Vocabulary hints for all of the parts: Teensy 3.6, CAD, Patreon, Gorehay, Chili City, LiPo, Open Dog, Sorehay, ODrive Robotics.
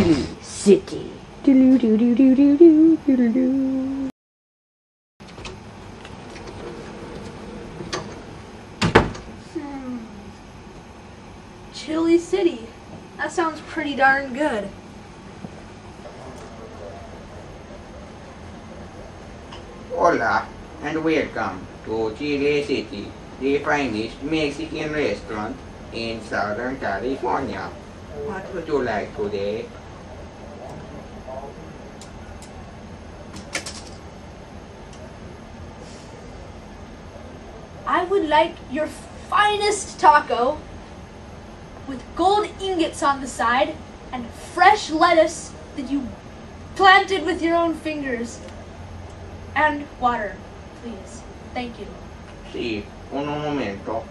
Chili City. Chili City. That sounds pretty darn good. Hola and welcome to Chili City, the finest Mexican restaurant in Southern California. What would you like today? I would like your finest taco with gold ingots on the side and fresh lettuce that you planted with your own fingers. And water, please. Thank you. Sì, un momento.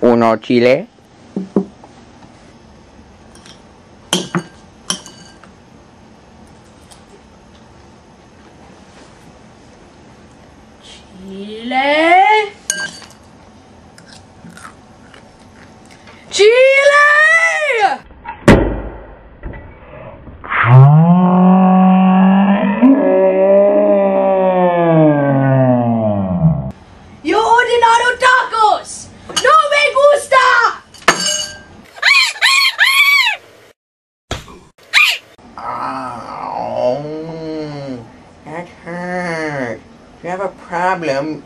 Uno chile. Chile. Chile. Yo ordinado tacos. No me gusta. Oh, that hurt. If you have a problem,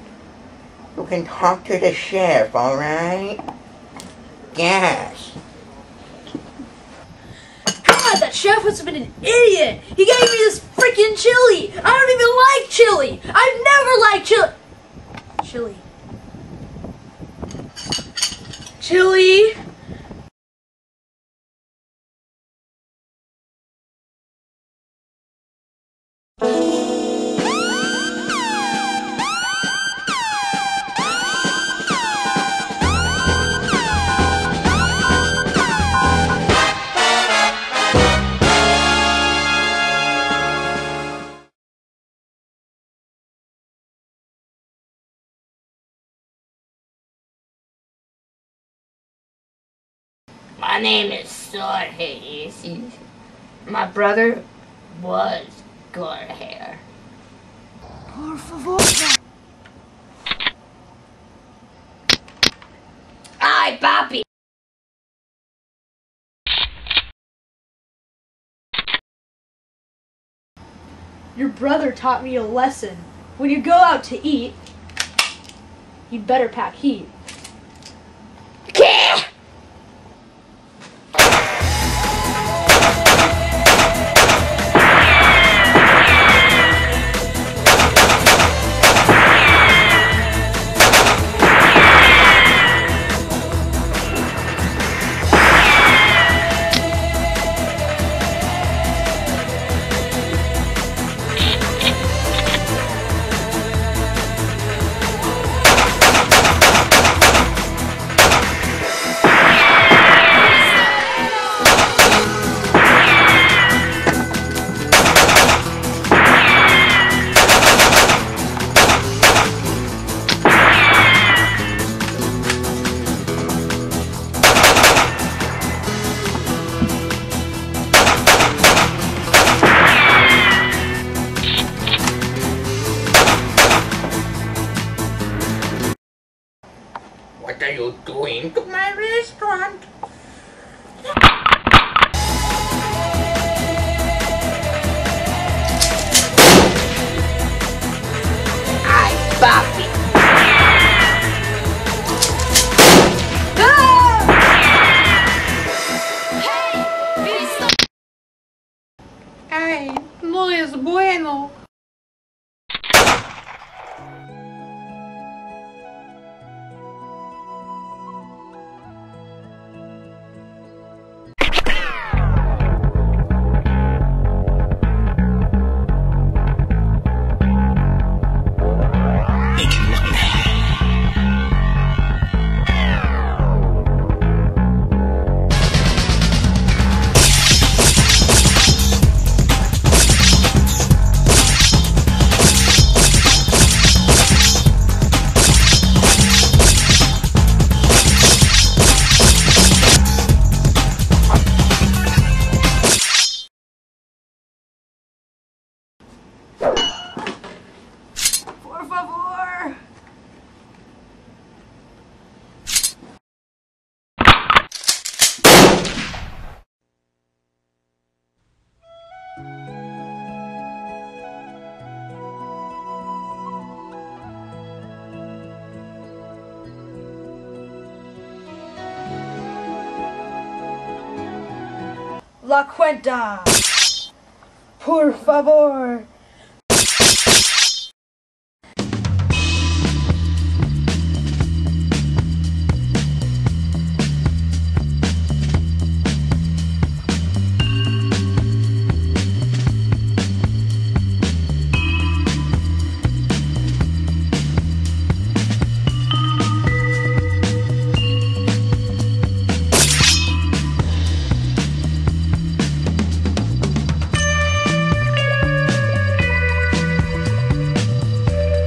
you can talk to the chef, alright? Yes. God, that chef must have been an idiot! He gave me this freaking chili! I don't even like chili! I've never liked chili! Chili! My name is Sorehay. My brother was Gorehay. Por favor. Ay, papi. Your brother taught me a lesson. When you go out to eat, you'd better pack heat. What are you doing to my restaurant? I bop it. Ay, no es bueno. la cuenta. Por favor,